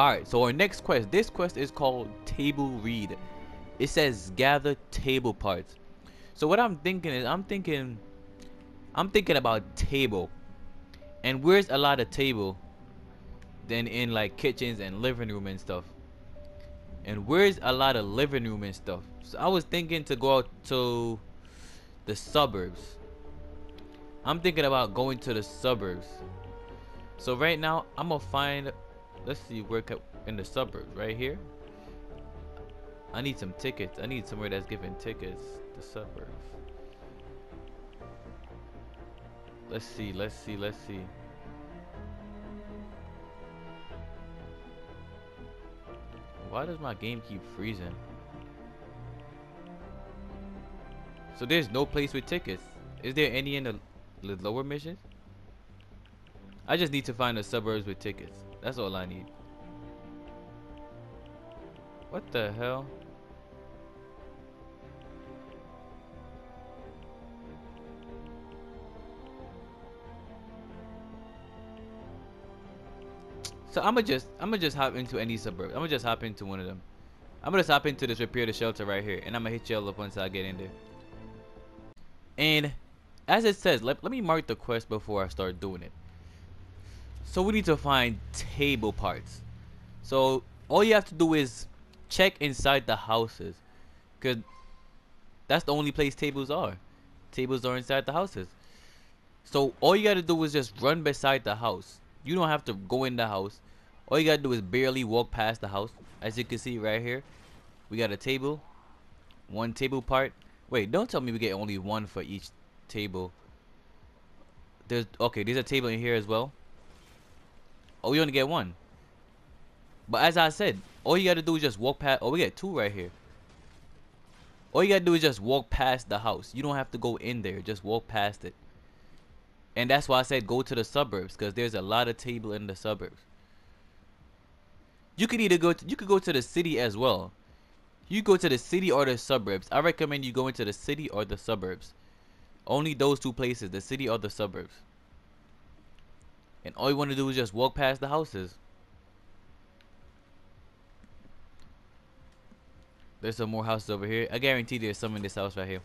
Alright, so our next quest. This quest is called Table Read. It says gather table parts. So what I'm thinking is, I'm thinking about table. And where's a lot of table? Then in like kitchens and living room and stuff. And where's a lot of living room and stuff? So I was thinking to go out to the suburbs. I'm thinking about going to the suburbs. So right now I'm gonna find, let's see, where in the suburbs, right here. I need some tickets. I need somewhere that's giving tickets. The suburbs. Let's see, let's see, let's see. Why does my game keep freezing? So there's no place with tickets. Is there any in the lower missions? I just need to find the suburbs with tickets. That's all I need. What the hell? So I'ma just hop into any suburb. I'ma just hop into one of them. I'ma just hop into this repair the shelter right here, and I'ma hit y'all up once I get in there. And as it says, let me mark the quest before I start doing it. So we need to find table parts. So all you have to do is check inside the houses, cause that's the only place tables are. Tables are inside the houses. So all you gotta do is just run beside the house. You don't have to go in the house. All you gotta do is barely walk past the house. As you can see right here, we got a table, one table part. Wait, don't tell me we get only one for each table. Okay, there's a table in here as well. Oh, we only get one. But as I said, all you gotta do is just walk past. Oh, we get two right here. All you gotta do is just walk past the house. You don't have to go in there. Just walk past it. And that's why I said go to the suburbs, because there's a lot of table in the suburbs. You could either go to, you could go to the city as well. You go to the city or the suburbs. I recommend you go into the city or the suburbs. Only those two places, the city or the suburbs. And all you want to do is just walk past the houses. There's some more houses over here. I guarantee there's some in this house right here.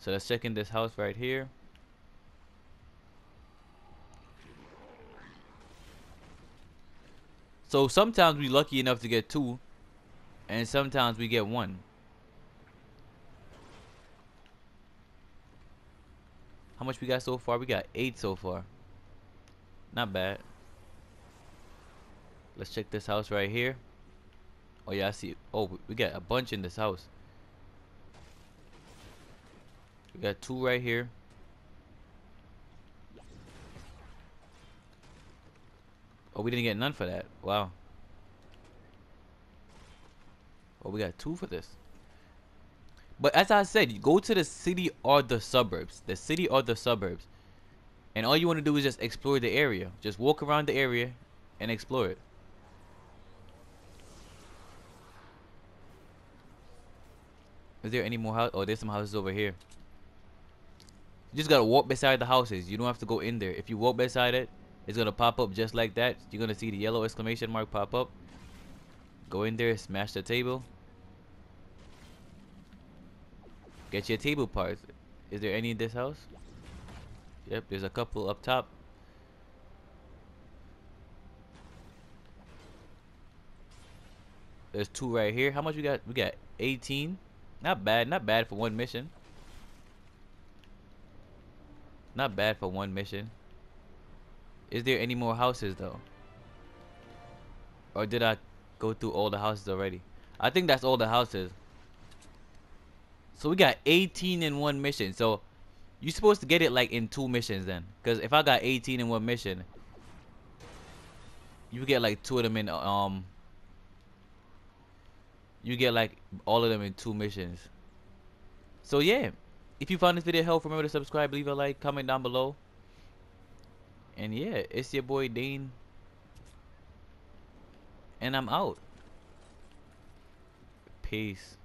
So let's check in this house right here. So sometimes we're lucky enough to get two, and sometimes we get one. How much we got so far? We got 8 so far. Not bad. Let's check this house right here. Oh yeah, I see. Oh, we got a bunch in this house. We got two right here. Oh, we didn't get none for that. Wow. Oh, we got two for this. But as I said, you go to the city or the suburbs. The city or the suburbs. And all you want to do is just explore the area. Just walk around the area and explore it. Is there any more house? Oh, there's some houses over here. You just gotta walk beside the houses. You don't have to go in there. If you walk beside it, it's gonna pop up just like that. You're gonna see the yellow exclamation mark pop up. Go in there, smash the table. Get your table parts. Is there any in this house? Yep, there's a couple up top. There's two right here. How much we got? We got 18. Not bad, not bad for one mission. Not bad for one mission. Is there any more houses though? Or did I go through all the houses already? I think that's all the houses. So we got 18 in one mission. So you're supposed to get it like in 2 missions then. Because if I got 18 in one mission, you get like 2 of them in you get like all of them in 2 missions. So yeah. If you found this video helpful, remember to subscribe, leave a like, comment down below. And yeah, it's your boy Dane. And I'm out. Peace.